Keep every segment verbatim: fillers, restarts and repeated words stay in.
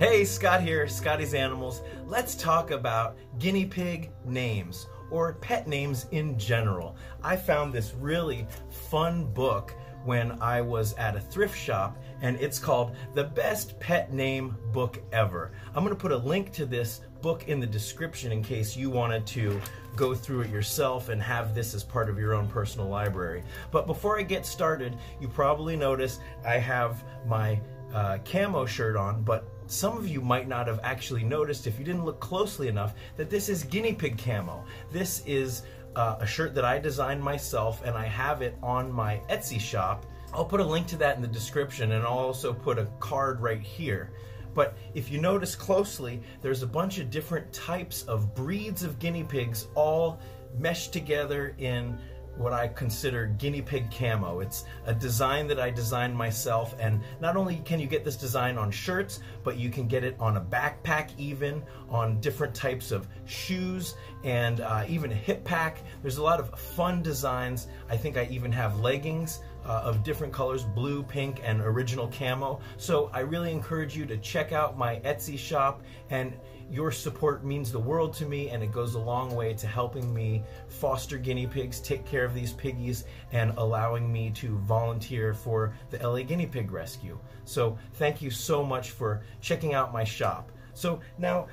Hey, Scott here, Scotty's Animals. Let's talk about guinea pig names or pet names in general. I found this really fun book when I was at a thrift shop, and it's called The Best Pet Name Book Ever. I'm gonna put a link to this book in the description in case you wanted to go through it yourself and have this as part of your own personal library. But before I get started, you probably notice I have my uh, camo shirt on, but some of you might not have actually noticed if you didn't look closely enough that this is guinea pig camo. This is Uh, a shirt that I designed myself, and I have it on my Etsy shop. I'll put a link to that in the description, and I'll also put a card right here. But if you notice closely, there's a bunch of different types of breeds of guinea pigs all meshed together in what I consider guinea pig camo. It's a design that I designed myself, and not only can you get this design on shirts, but you can get it on a backpack even, on different types of shoes, and uh, even a hip pack. There's a lot of fun designs. I think I even have leggings uh, of different colors, blue, pink, and original camo. So I really encourage you to check out my Etsy shop, and your support means the world to me, and it goes a long way to helping me foster guinea pigs, take care of these piggies, and allowing me to volunteer for the L A Guinea Pig Rescue. So thank you so much for checking out my shop. So now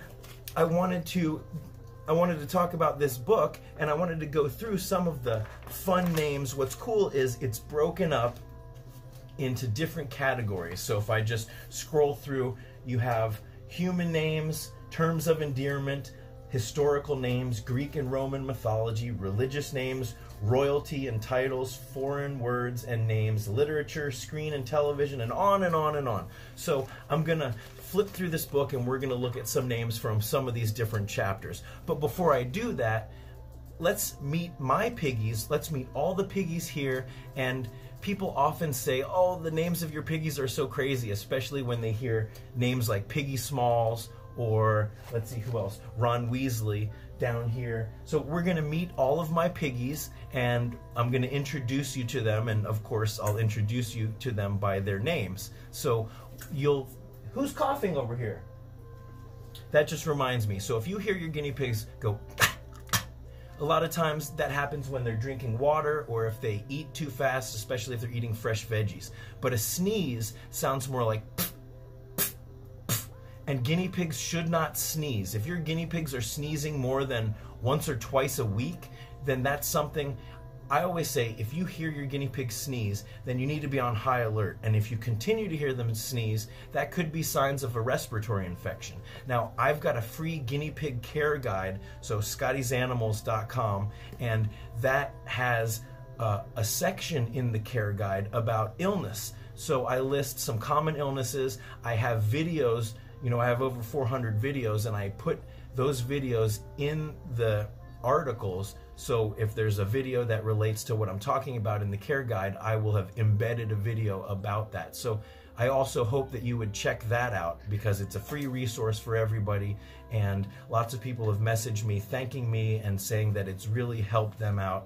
I wanted to I wanted to talk about this book, and I wanted to go through some of the fun names. What's cool is it's broken up into different categories. So if I just scroll through, you have human names, terms of endearment, historical names, Greek and Roman mythology, religious names, royalty and titles, foreign words and names, literature, screen and television, and on and on and on. So I'm gonna flip through this book, and we're gonna look at some names from some of these different chapters. But before I do that, let's meet my piggies. Let's meet all the piggies here. And people often say, oh, the names of your piggies are so crazy, especially when they hear names like Piggy Smalls, or let's see who else, Ron Weasley down here. So we're gonna meet all of my piggies, and I'm gonna introduce you to them, and of course I'll introduce you to them by their names. So you'll, who's coughing over here? That just reminds me, so if you hear your guinea pigs go, a lot of times that happens when they're drinking water or if they eat too fast, especially if they're eating fresh veggies. But a sneeze sounds more like, and guinea pigs should not sneeze. If your guinea pigs are sneezing more than once or twice a week, then that's something. I always say, if you hear your guinea pig sneeze, then you need to be on high alert. And if you continue to hear them sneeze, that could be signs of a respiratory infection. Now, I've got a free guinea pig care guide, so Scotty's Animals dot com, and that has uh, a section in the care guide about illness. So I list some common illnesses. I have videos. You know, I have over four hundred videos, and I put those videos in the articles. So if there's a video that relates to what I'm talking about in the care guide, I will have embedded a video about that. So I also hope that you would check that out, because it's a free resource for everybody, and lots of people have messaged me thanking me and saying that it's really helped them out,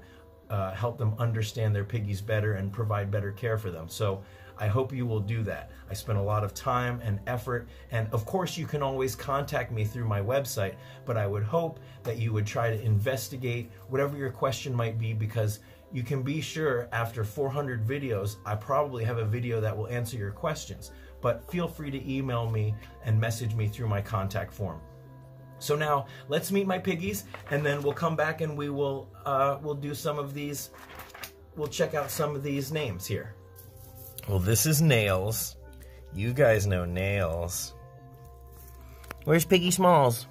uh, helped them understand their piggies better and provide better care for them. So I hope you will do that. I spent a lot of time and effort, and of course you can always contact me through my website, but I would hope that you would try to investigate whatever your question might be, because you can be sure after four hundred videos, I probably have a video that will answer your questions. But feel free to email me and message me through my contact form. So now let's meet my piggies, and then we'll come back and we will uh, we'll do some of these, we'll check out some of these names here. Well, this is Nails. You guys know Nails. Where's Piggy Smalls?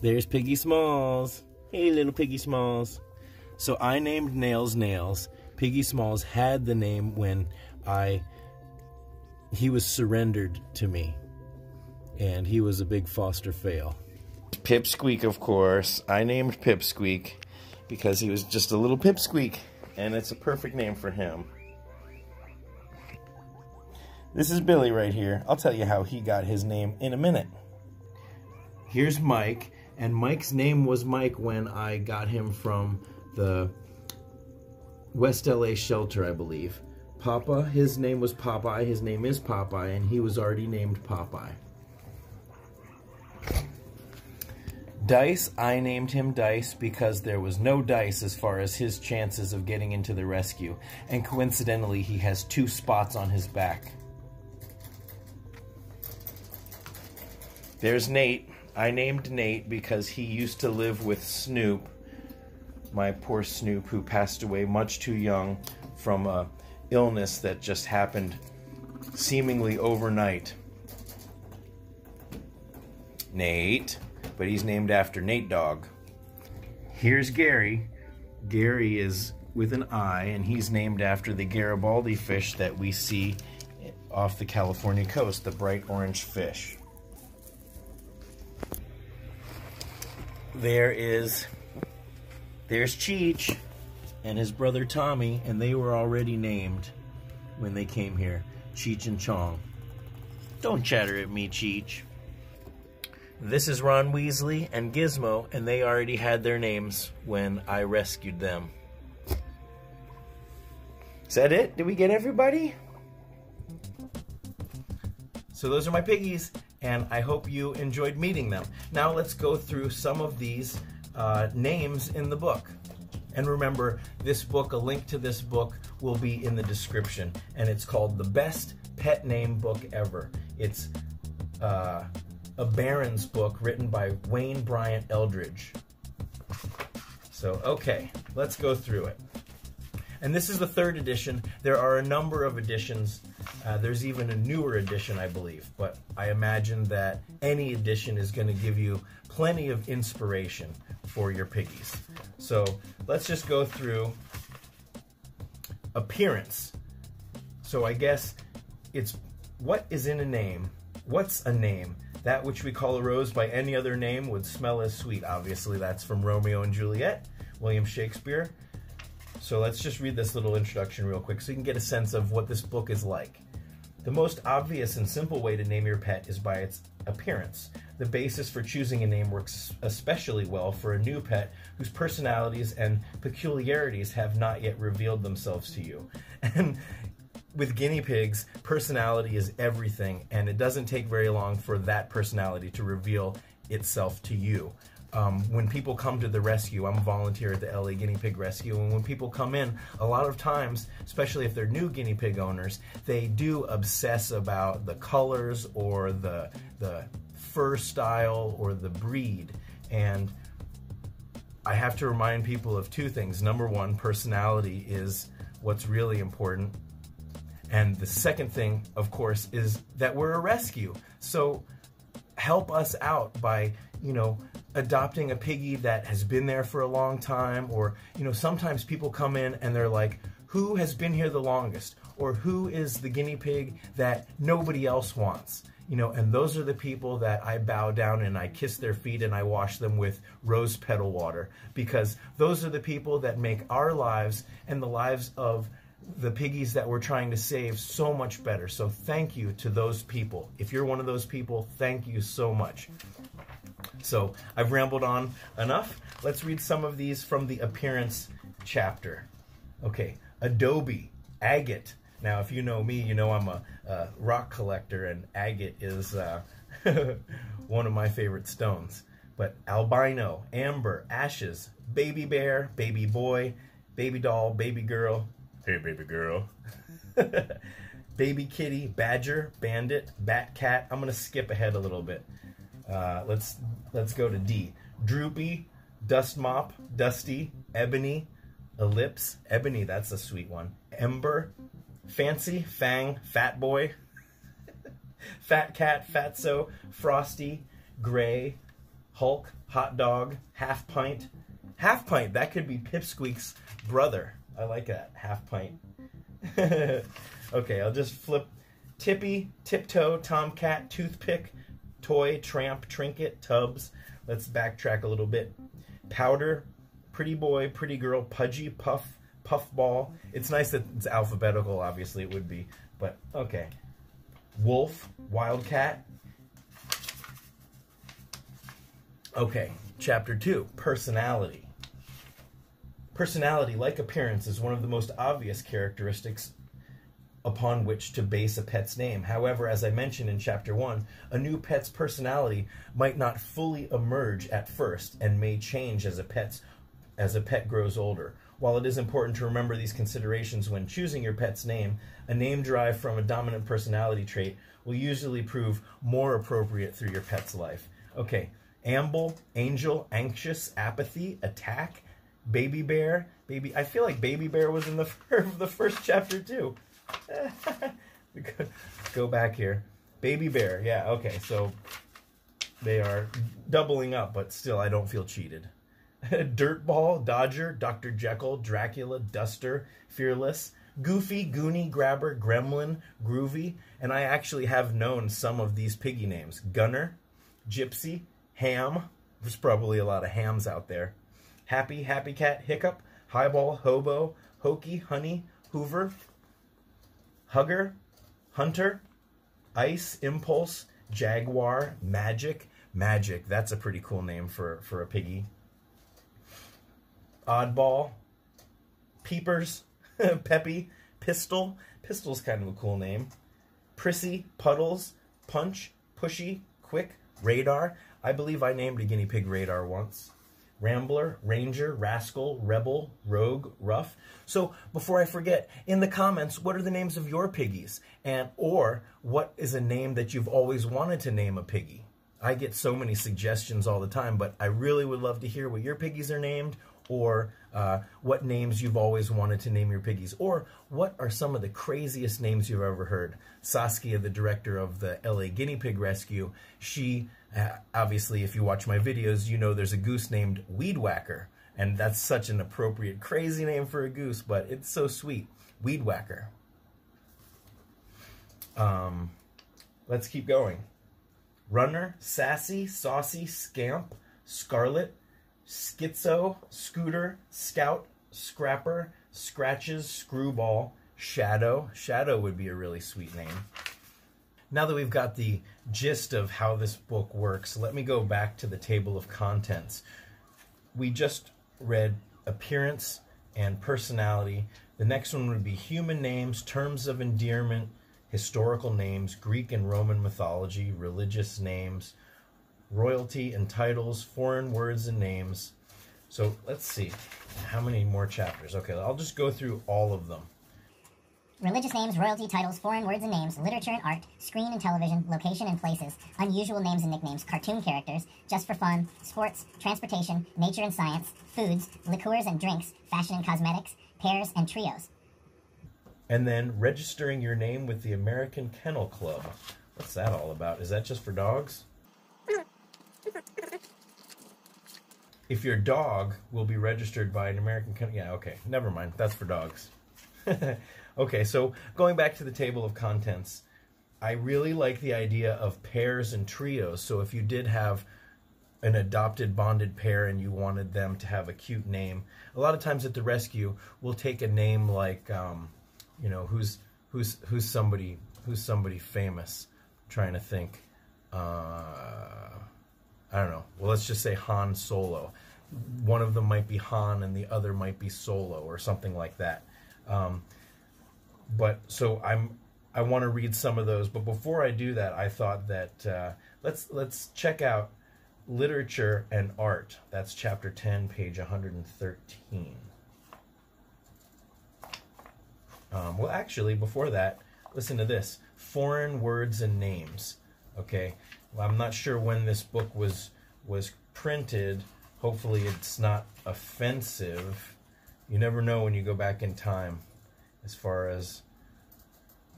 There's Piggy Smalls. Hey, little Piggy Smalls. So I named Nails Nails. Piggy Smalls had the name when I... he was surrendered to me. And he was a big foster fail. Pipsqueak, of course. I named Pipsqueak because he was just a little pipsqueak. And it's a perfect name for him. This is Billy right here. I'll tell you how he got his name in a minute. Here's Mike, and Mike's name was Mike when I got him from the West L A shelter, I believe. Papa, his name was Popeye, his name is Popeye, and he was already named Popeye. Dice, I named him Dice because there was no dice as far as his chances of getting into the rescue, and coincidentally he has two spots on his back. There's Nate. I named Nate because he used to live with Snoop, my poor Snoop, who passed away much too young from a illness that just happened seemingly overnight. Nate, but he's named after Nate Dog. Here's Gary. Gary is with an I, and he's named after the Garibaldi fish that we see off the California coast, the bright orange fish. There is, there's Cheech and his brother Tommy, and they were already named when they came here, Cheech and Chong. Don't chatter at me, Cheech. This is Ron Weasley and Gizmo, and they already had their names when I rescued them. Is that it? Did we get everybody? So those are my piggies, and I hope you enjoyed meeting them. Now let's go through some of these uh, names in the book. And remember, this book, a link to this book will be in the description, and it's called The Best Pet Name Book Ever. It's uh, a Barron's book written by Wayne Bryant Eldridge. So, okay, let's go through it. And this is the third edition. There are a number of editions. Uh, there's even a newer edition, I believe, but I imagine that any edition is going to give you plenty of inspiration for your piggies. So let's just go through appearance. So I guess it's what is in a name. What's a name? That which we call a rose by any other name would smell as sweet. Obviously, that's from Romeo and Juliet, William Shakespeare. So let's just read this little introduction real quick so you can get a sense of what this book is like. The most obvious and simple way to name your pet is by its appearance. The basis for choosing a name works especially well for a new pet whose personalities and peculiarities have not yet revealed themselves to you. And with guinea pigs, personality is everything, and it doesn't take very long for that personality to reveal itself to you. Um, when people come to the rescue, I'm a volunteer at the L A Guinea Pig Rescue, and when people come in, a lot of times, especially if they're new guinea pig owners, they do obsess about the colors or the, the fur style or the breed. And I have to remind people of two things. Number one, personality is what's really important. And the second thing, of course, is that we're a rescue. So help us out by, you know, adopting a piggy that has been there for a long time, or, you know, sometimes people come in and they're like, who has been here the longest? Or who is the guinea pig that nobody else wants? You know, and those are the people that I bow down and I kiss their feet and I wash them with rose petal water, because those are the people that make our lives and the lives of the piggies that we're trying to save so much better. So thank you to those people. If you're one of those people, thank you so much. So I've rambled on enough. Let's read some of these from the appearance chapter. Okay, adobe, agate. Now, if you know me, you know I'm a, a rock collector, and agate is uh, one of my favorite stones. But albino, amber, ashes, baby bear, baby boy, baby doll, baby girl. Hey, baby girl. Baby kitty, badger, bandit, bat cat. I'm going to skip ahead a little bit. Uh, let's let's go to D. Droopy, dust mop, dusty, ebony, ellipse, ebony, that's a sweet one, ember, fancy, fang, fat boy, fat cat, fatso, frosty, gray, hulk, hot dog, half pint. Half pint, that could be Pipsqueak's brother. I like that, half pint. Okay, I'll just flip. Tippy, tiptoe, tomcat, toothpick, toy, tramp, trinket, tubs. Let's backtrack a little bit. Powder, pretty boy, pretty girl, pudgy, puff, puffball. It's nice that it's alphabetical, obviously it would be, but okay. Wolf, wildcat. Okay, chapter two, personality. Personality, like appearance, is one of the most obvious characteristics upon which to base a pet's name. However, as I mentioned in chapter one, a new pet's personality might not fully emerge at first and may change as a pet's as a pet grows older. While it is important to remember these considerations when choosing your pet's name, a name derived from a dominant personality trait will usually prove more appropriate through your pet's life. Okay, amble, angel, anxious, apathy, attack, baby bear, baby. I feel like baby bear was in the, the first chapter too. Go back here. Baby bear, yeah, okay, so they are doubling up, but still I don't feel cheated. Dirtball, Dodger, Doctor Jekyll, Dracula, Duster, Fearless, Goofy, Goonie, Grabber, Gremlin, Groovy, and I actually have known some of these piggy names. Gunner, Gypsy, Ham, there's probably a lot of hams out there. Happy, Happy Cat, Hiccup, Highball, Hobo, Hokey, Honey, Hoover, Hugger, Hunter, Ice, Impulse, Jaguar, Magic, Magic, that's a pretty cool name for, for a piggy. Oddball, Peepers, Peppy, Pistol. Pistol's kind of a cool name. Prissy, Puddles, Punch, Pushy, Quick, Radar. I believe I named a guinea pig Radar once. Rambler, Ranger, Rascal, Rebel, Rogue, Rough. So before I forget, in the comments, what are the names of your piggies? And or what is a name that you've always wanted to name a piggy? I get so many suggestions all the time, but I really would love to hear what your piggies are named, or uh, what names you've always wanted to name your piggies, or what are some of the craziest names you've ever heard. Saskia, the director of the L A Guinea Pig Rescue, she, uh, obviously, if you watch my videos, you know there's a goose named Weed Whacker, and that's such an appropriate, crazy name for a goose, but it's so sweet. Weed Whacker. Um, let's keep going. Runner, Sassy, Saucy, Scamp, Scarlet, Schizo, Scooter, Scout, Scrapper, Scratches, Screwball, Shadow. Shadow would be a really sweet name. Now that we've got the gist of how this book works, let me go back to the table of contents. We just read appearance and personality. The next one would be human names, terms of endearment, historical names, Greek and Roman mythology, religious names, royalty and titles, foreign words and names. So let's see how many more chapters. Okay, I'll just go through all of them. Religious names, royalty, titles, foreign words and names, literature and art, screen and television, location and places, unusual names and nicknames, cartoon characters, just for fun, sports, transportation, nature and science, foods, liqueurs and drinks, fashion and cosmetics, pairs and trios. And then registering your name with the American Kennel Club. What's that all about? Is that just for dogs? If your dog will be registered by an American Kennel... Yeah, okay, never mind. That's for dogs. Okay, so going back to the table of contents, I really like the idea of pairs and trios. So if you did have an adopted bonded pair and you wanted them to have a cute name, a lot of times at the rescue, we'll take a name like, um, you know, who's who's who's somebody who's somebody famous. I'm trying to think. Uh, I don't know. Well, let's just say Han Solo. One of them might be Han and the other might be Solo or something like that. Um, but so I'm I want to read some of those. But before I do that, I thought that uh, let's let's check out literature and art. That's chapter ten, page one hundred thirteen. Um, well, actually, before that, listen to this: foreign words and names. Okay. Well, I'm not sure when this book was was printed. Hopefully it's not offensive. You never know when you go back in time as far as...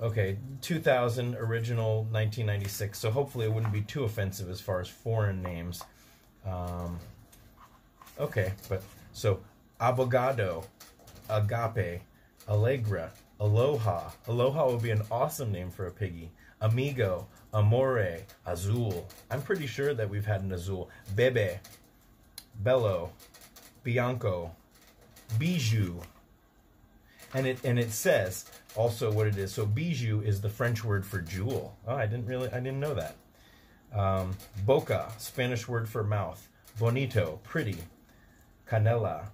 Okay, two thousand, original nineteen ninety-six. So hopefully it wouldn't be too offensive as far as foreign names. Um, okay, but so Avogado, Agape, Allegra, Aloha. Aloha would be an awesome name for a piggy. Amigo, Amore, Azul. I'm pretty sure that we've had an Azul. Bebe, Bello, Bianco, Bijou. And it and it says also what it is. So Bijou is the French word for jewel. Oh, I didn't really, I didn't know that. Um, boca, Spanish word for mouth. Bonito, pretty. Canela,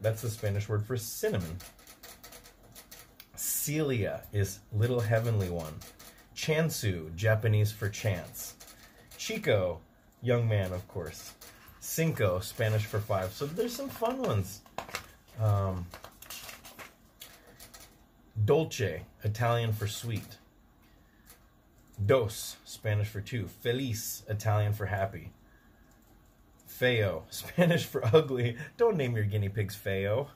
that's the Spanish word for cinnamon. Celia is Little Heavenly One. Chansu, Japanese for chance. Chico, young man, of course. Cinco, Spanish for five. So there's some fun ones. Um, Dolce, Italian for sweet. Dos, Spanish for two. Feliz, Italian for happy. Feo, Spanish for ugly. Don't name your guinea pigs Feo.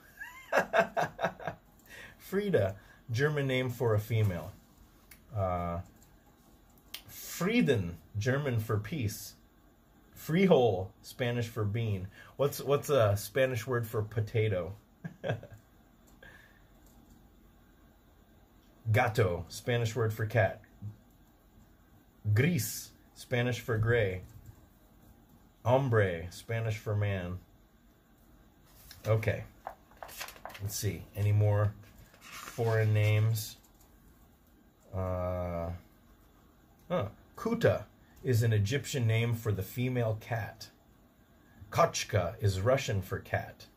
Frida, German name for a female. Uh, Frieden, German for peace. Frijol, Spanish for bean. What's what's a Spanish word for potato? Gato, Spanish word for cat. Gris, Spanish for gray. Hombre, Spanish for man. Okay. Let's see. Any more foreign names? Uh, huh. Kuta is an Egyptian name for the female cat. Kochka is Russian for cat.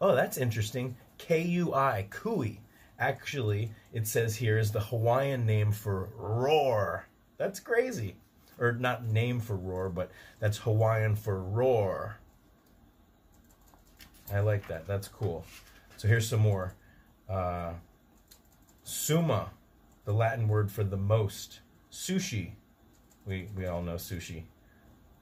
Oh, that's interesting. K U I, Kui. Actually, it says here is the Hawaiian name for roar. That's crazy. Or not name for roar, but that's Hawaiian for roar. I like that. That's cool. So here's some more. Uh, summa, the Latin word for the most. Sushi. We, we all know sushi.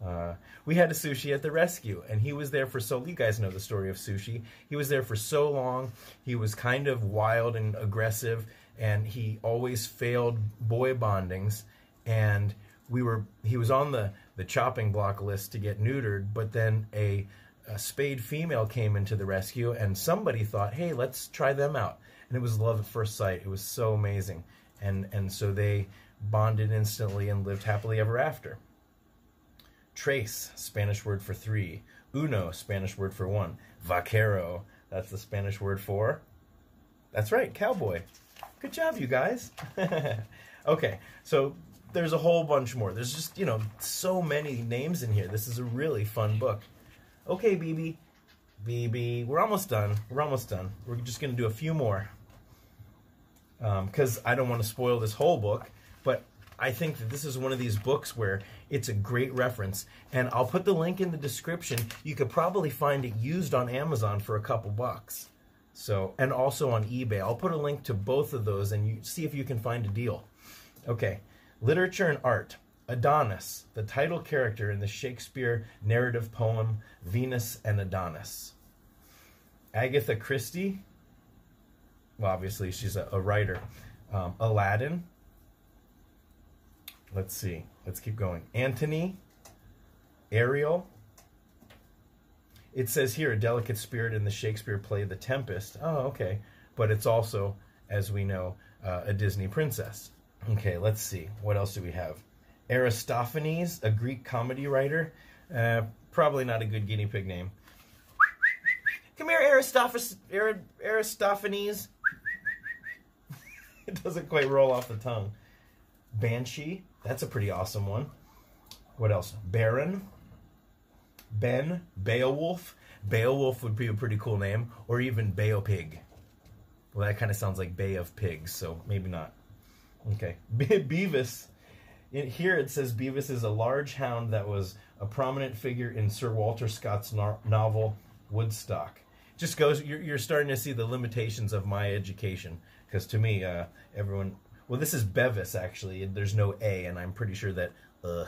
Uh, we had a sushi at the rescue, and he was there for so... You guys know the story of sushi. He was there for so long. He was kind of wild and aggressive, and he always failed boy bondings. And we were... He was on the, the chopping block list to get neutered, but then a... A spayed female came into the rescue, and somebody thought, hey, let's try them out. And it was love at first sight. It was so amazing. And, and so they bonded instantly and lived happily ever after. Trace, Spanish word for three. Uno, Spanish word for one. Vaquero, that's the Spanish word for... That's right, cowboy. Good job, you guys. Okay, so there's a whole bunch more. There's just, you know, so many names in here. This is a really fun book. Okay, B B. B B. We're almost done. We're almost done. We're just going to do a few more. Because um, I don't want to spoil this whole book. But I think that this is one of these books where it's a great reference. And I'll put the link in the description. You could probably find it used on Amazon for a couple bucks. So, and also on eBay. I'll put a link to both of those and you see if you can find a deal. Okay. Literature and art. Adonis, the title character in the Shakespeare narrative poem, Venus and Adonis. Agatha Christie, well, obviously she's a, a writer. Um, Aladdin, let's see, let's keep going. Antony, Ariel. It says here, a delicate spirit in the Shakespeare play, The Tempest. Oh, okay, but it's also, as we know, uh, a Disney princess. Okay, let's see, what else do we have? Aristophanes, a Greek comedy writer. Uh, probably not a good guinea pig name. Come here, Aristoph Aristophanes. It doesn't quite roll off the tongue. Banshee. That's a pretty awesome one. What else? Baron. Ben. Beowulf. Beowulf would be a pretty cool name. Or even Beopig. Well, that kind of sounds like Bay of Pigs, so maybe not. Okay. Be Beavis. It, here it says Beavis is a large hound that was a prominent figure in Sir Walter Scott's no novel Woodstock. Just goes, you're, you're starting to see the limitations of my education. Because to me, uh, everyone, well, this is Bevis, actually. There's no A, and I'm pretty sure that, uh,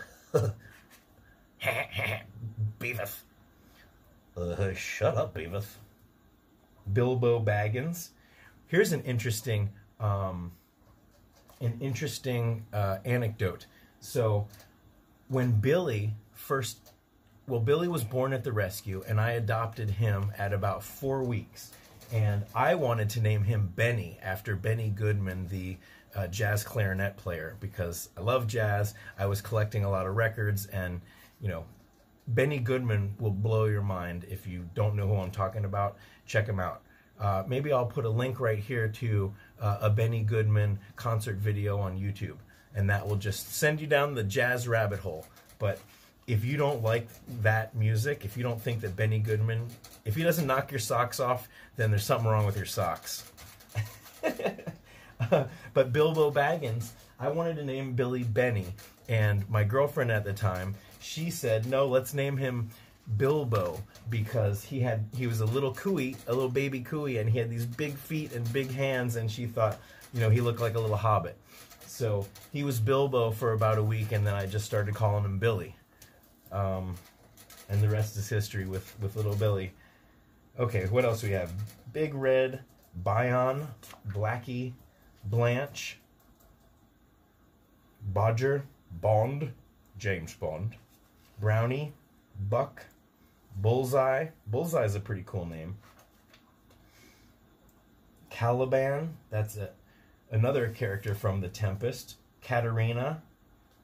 Beavis. Uh, shut up, Beavis. Bilbo Baggins. Here's an interesting, um... an interesting uh, anecdote. So when Billy first, well, Billy was born at the rescue and I adopted him at about four weeks. And I wanted to name him Benny after Benny Goodman, the uh, jazz clarinet player, because I love jazz. I was collecting a lot of records and, you know, Benny Goodman will blow your mind. If you don't know who I'm talking about, check him out. Uh, maybe I'll put a link right here to uh, a Benny Goodman concert video on YouTube, and that will just send you down the jazz rabbit hole. But if you don't like that music, if you don't think that Benny Goodman, if he doesn't knock your socks off, then there's something wrong with your socks. But Bilbo Baggins, I wanted to name Billy Benny. And my girlfriend at the time, she said, no, let's name him Bilbo, because he had he was a little cooey, a little baby cooey, and he had these big feet and big hands, and she thought, you know, he looked like a little hobbit. So he was Bilbo for about a week, and then I just started calling him Billy. Um, and the rest is history with, with little Billy. Okay, what else we have? Big Red, Bion, Blackie, Blanche, Bodger, Bond, James Bond, Brownie, Buck, Bullseye. Bullseye is a pretty cool name. Caliban, that's a, another character from The Tempest. Katerina,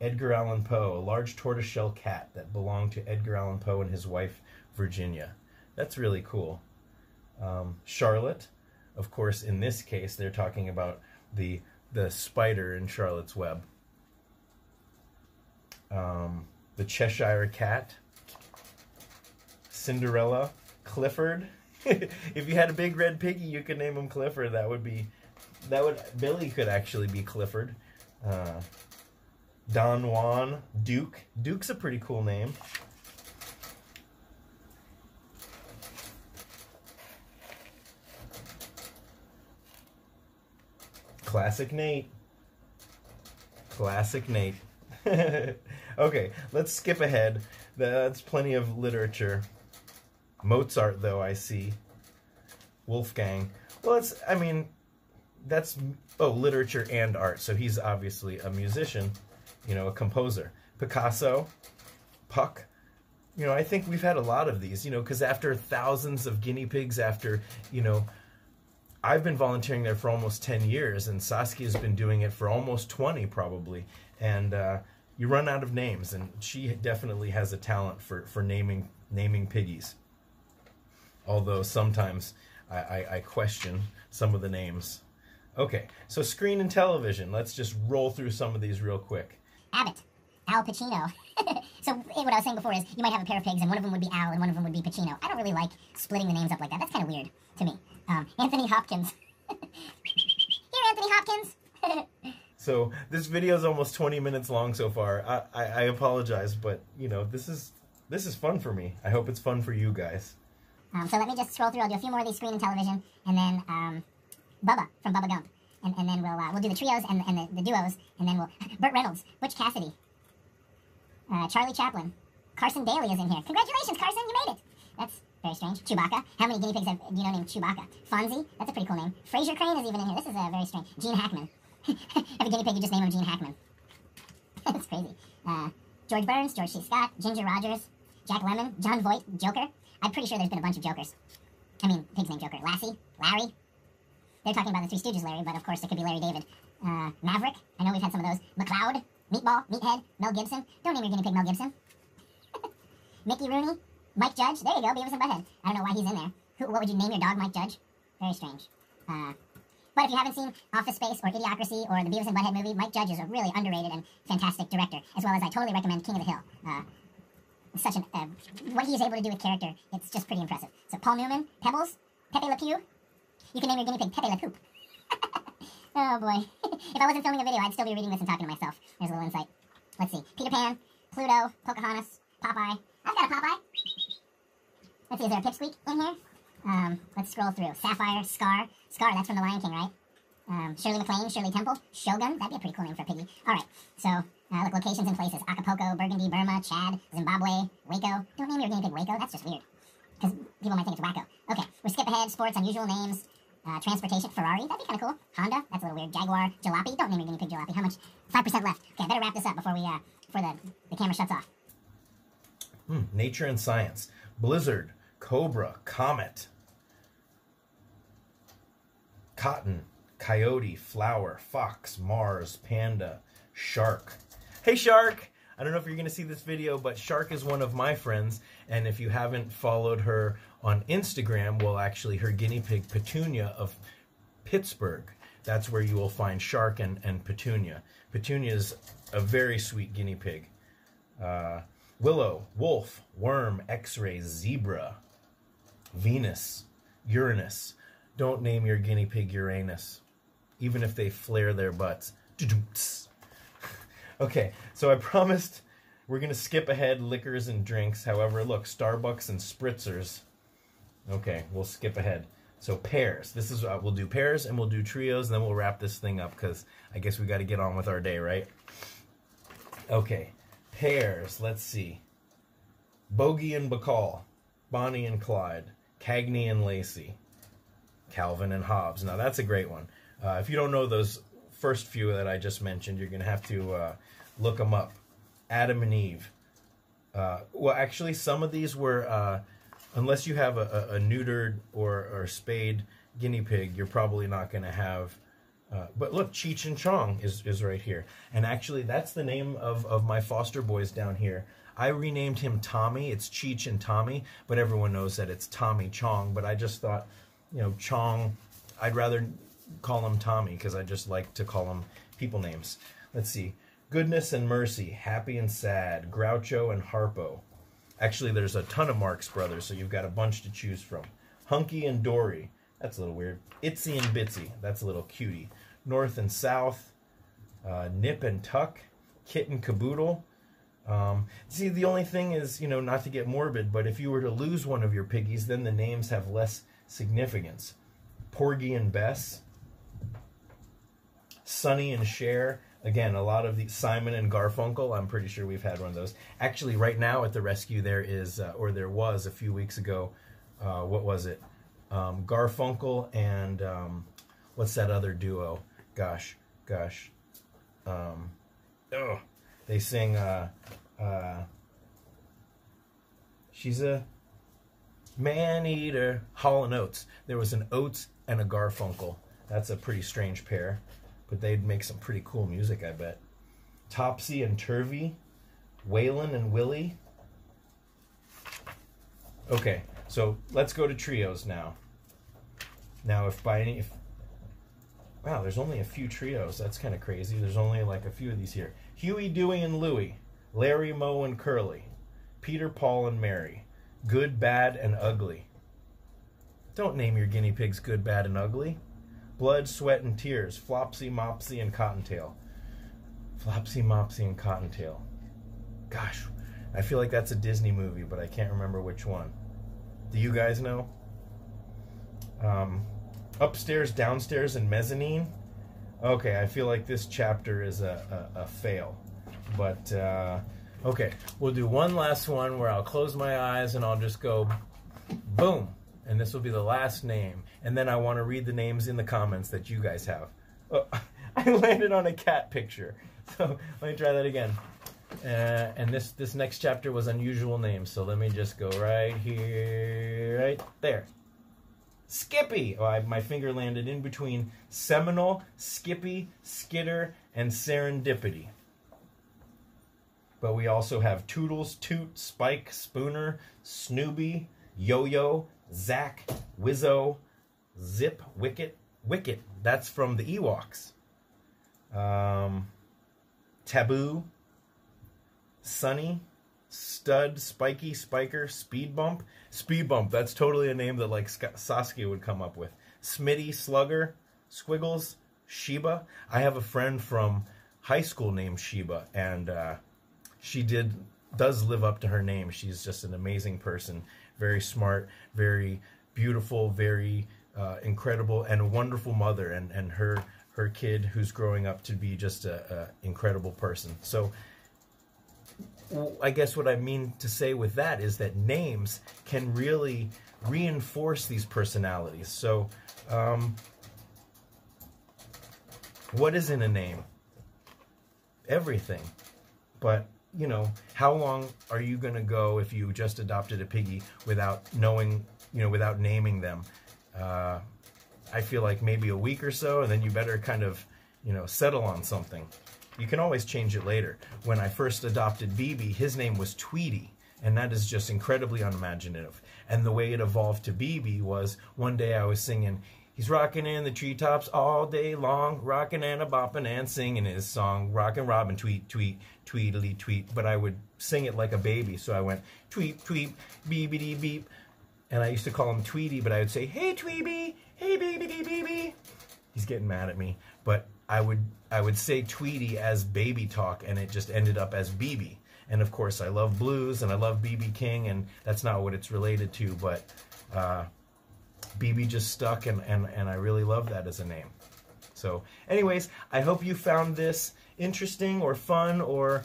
Edgar Allan Poe, a large tortoiseshell cat that belonged to Edgar Allan Poe and his wife, Virginia. That's really cool. Um, Charlotte, of course, in this case, they're talking about the, the spider in Charlotte's Web. Um, the Cheshire Cat. Cinderella, Clifford. If you had a big red piggy, you could name him Clifford. That would be, that would, Billy could actually be Clifford. Uh, Don Juan, Duke. Duke's a pretty cool name. Classic Nate. Classic Nate. Okay, let's skip ahead. That's plenty of literature. Mozart, though, I see. Wolfgang. Well, it's, I mean, that's, oh, literature and art. So he's obviously a musician, you know, a composer. Picasso, Puck. You know, I think we've had a lot of these, you know, because after thousands of guinea pigs, after, you know, I've been volunteering there for almost ten years, and Saskia's been doing it for almost twenty probably. And uh, you run out of names, and she definitely has a talent for, for naming, naming piggies. Although sometimes I, I, I question some of the names. Okay, so screen and television. Let's just roll through some of these real quick. Abbott, Al Pacino. So what I was saying before is you might have a pair of pigs, and one of them would be Al, and one of them would be Pacino. I don't really like splitting the names up like that. That's kind of weird to me. Um, Anthony Hopkins. Here, Anthony Hopkins. So this video is almost twenty minutes long so far. I, I, I apologize, but you know, this is, this is fun for me. I hope it's fun for you guys. Um, so let me just scroll through. I'll do a few more of these screen and television, and then um, Bubba from Bubba Gump, and, and then we'll uh, we'll do the trios and, and the, the duos, and then we'll Burt Reynolds, Butch Cassidy, uh, Charlie Chaplin, Carson Daly is in here. Congratulations, Carson, you made it. That's very strange. Chewbacca. How many guinea pigs have you know named Chewbacca? Fonzie. That's a pretty cool name. Fraser Crane is even in here. This is a uh, very strange. Gene Hackman. Every guinea pig you just name him Gene Hackman. That's crazy. Uh, George Burns, George C. Scott, Ginger Rogers, Jack Lemmon, John Voight, Joker. I'm pretty sure there's been a bunch of Jokers. I mean, pigs named Joker. Lassie, Larry. They're talking about the Three Stooges, Larry, but of course it could be Larry David. Uh, Maverick. I know we've had some of those. McLeod, Meatball, Meathead, Mel Gibson. Don't name your guinea pig Mel Gibson. Mickey Rooney, Mike Judge. There you go, Beavis and Butthead. I don't know why he's in there. Who, what would you name your dog, Mike Judge? Very strange. Uh, but if you haven't seen Office Space or Idiocracy or the Beavis and Butthead movie, Mike Judge is a really underrated and fantastic director, as well as I totally recommend King of the Hill. Uh, Such an, uh, what he's able to do with character, it's just pretty impressive. So Paul Newman, Pebbles, Pepe Le Pew. You can name your guinea pig Pepe Le Poop. Oh boy. If I wasn't filming a video, I'd still be reading this and talking to myself. There's a little insight. Let's see. Peter Pan, Pluto, Pocahontas, Popeye. I've got a Popeye. Let's see, is there a Pipsqueak in here? Um, let's scroll through. Sapphire, Scar. Scar, that's from The Lion King, right? Um, Shirley MacLaine, Shirley Temple, Shogun. That'd be a pretty cool name for a piggy. All right, so uh, look, locations and places: Acapulco, Burgundy, Burma, Chad, Zimbabwe, Waco. Don't name your guinea pig Waco. That's just weird, because people might think it's wacko. Okay, we're skip ahead. Sports, unusual names, uh, transportation, Ferrari. That'd be kind of cool. Honda. That's a little weird. Jaguar, Jalopy. Don't name your guinea pig Jalopy. How much? Five percent left. Okay, I better wrap this up before we uh, before the the camera shuts off. Hmm, nature and science: blizzard, cobra, comet, cotton. Coyote, flower, fox, Mars, panda, shark. Hey, shark! I don't know if you're going to see this video, but Shark is one of my friends, and if you haven't followed her on Instagram, well, actually, her guinea pig, Petunia of Pittsburgh. That's where you will find Shark and, and Petunia. Petunia is a very sweet guinea pig. Uh, willow, wolf, worm, x-ray, zebra, Venus, Uranus. Don't name your guinea pig Uranus. even if they flare their butts. Okay, so I promised we're going to skip ahead liquors and drinks. However, look, Starbucks and spritzers. Okay, we'll skip ahead. So pairs. This is uh, we'll do pairs and we'll do trios, and then we'll wrap this thing up because I guess we got to get on with our day, right? Okay, pairs. Let's see. Bogey and Bacall, Bonnie and Clyde, Cagney and Lacey, Calvin and Hobbes. Now that's a great one. Uh, if you don't know those first few that I just mentioned, you're gonna have to uh, look them up. Adam and Eve. Uh, well, actually, some of these were. Uh, Unless you have a, a, a neutered or, or spayed guinea pig, you're probably not going to have... Uh, but look, Cheech and Chong is, is right here. And actually, that's the name of, of my foster boys down here. I renamed him Tommy. It's Cheech and Tommy, but everyone knows that it's Tommy Chong. But I just thought, you know, Chong, I'd rather call him Tommy because I just like to call him people names. Let's see. Goodness and Mercy, Happy and Sad, Groucho and Harpo. Actually, there's a ton of Marx Brothers, so you've got a bunch to choose from. Hunky and Dory. That's a little weird. Itsy and Bitsy. That's a little cutie. North and South. Uh, Nip and Tuck. Kit and Caboodle. Um, see, the only thing is, you know, not to get morbid, but if you were to lose one of your piggies, then the names have less significance. Porgy and Bess. Sonny and Cher. Again, a lot of the Simon and Garfunkel, I'm pretty sure we've had one of those. Actually, right now at the rescue there is, uh, or there was a few weeks ago, uh, what was it? Um, Garfunkel and um, what's that other duo? Gosh, gosh. Um, oh, they sing, uh, uh, she's a man-eater. Hall and Oates. There was an Oates and a Garfunkel. That's a pretty strange pair. But they'd make some pretty cool music, I bet. Topsy and Turvy. Waylon and Willie. Okay, so let's go to trios now. Now, if by any... If, wow, there's only a few trios. That's kind of crazy. There's only like a few of these here. Huey, Dewey, and Louie. Larry, Moe, and Curly. Peter, Paul, and Mary. Good, Bad, and Ugly. Don't name your guinea pigs Good, Bad, and Ugly. Blood, Sweat, and Tears. Flopsy, Mopsy, and Cottontail. Flopsy, Mopsy, and Cottontail. Gosh, I feel like that's a Disney movie, but I can't remember which one. Do you guys know? Um, upstairs, Downstairs, and Mezzanine. Okay, I feel like this chapter is a, a, a fail. But, uh, okay, we'll do one last one where I'll close my eyes and I'll just go boom. And this will be the last name. And then I want to read the names in the comments that you guys have. Oh, I landed on a cat picture. So let me try that again. Uh, and this, this next chapter was unusual names. So let me just go right here, right there. Skippy. Oh, I, my finger landed in between Seminole, Skippy, Skitter, and Serendipity. But we also have Toodles, Toot, Spike, Spooner, Snoopy, Yo-Yo, Zack, Wizzo, Zip, Wicket, Wicket. That's from the Ewoks. Um, Taboo, Sunny, Stud, Spiky, Spiker, Speed Bump. Speed Bump, that's totally a name that like Saskia would come up with. Smitty, Slugger, Squiggles, Sheba. I have a friend from high school named Sheba, and uh, she did does live up to her name. She's just an amazing person. Very smart, very beautiful, very uh, incredible, and a wonderful mother, and, and her her kid who's growing up to be just a, a incredible person. So I guess what I mean to say with that is that names can really reinforce these personalities. So um, what is in a name? Everything. But you know, how long are you going to go if you just adopted a piggy without knowing, you know, without naming them? Uh, I feel like maybe a week or so, and then you better kind of, you know, settle on something. You can always change it later. When I first adopted B B, his name was Tweety, and that is just incredibly unimaginative. And the way it evolved to B B was one day I was singing, he's rocking in the treetops all day long, rocking and a-bopping and singing his song, rockin' Robin, tweet, tweet, tweedly tweet. But I would sing it like a baby, so I went, tweet, tweet, beebity beep, beep. And I used to call him Tweety, but I would say, hey, Tweeby, hey, beebity beebee. He's getting mad at me. But I would I would say Tweety as baby talk, and it just ended up as B B. And of course, I love blues, and I love B B King, and that's not what it's related to, but uh, B B just stuck, and, and, and I really love that as a name. So anyways, I hope you found this interesting or fun, or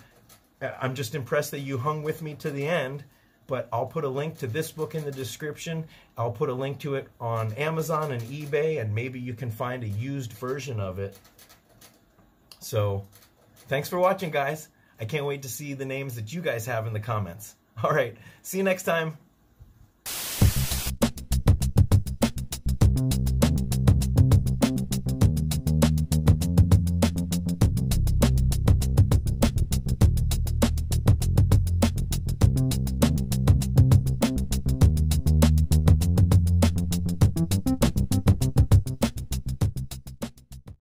I'm just impressed that you hung with me to the end. But I'll put a link to this book in the description. I'll put a link to it on Amazon and eBay, and maybe you can find a used version of it. So thanks for watching, guys. I can't wait to see the names that you guys have in the comments. All right, see you next time.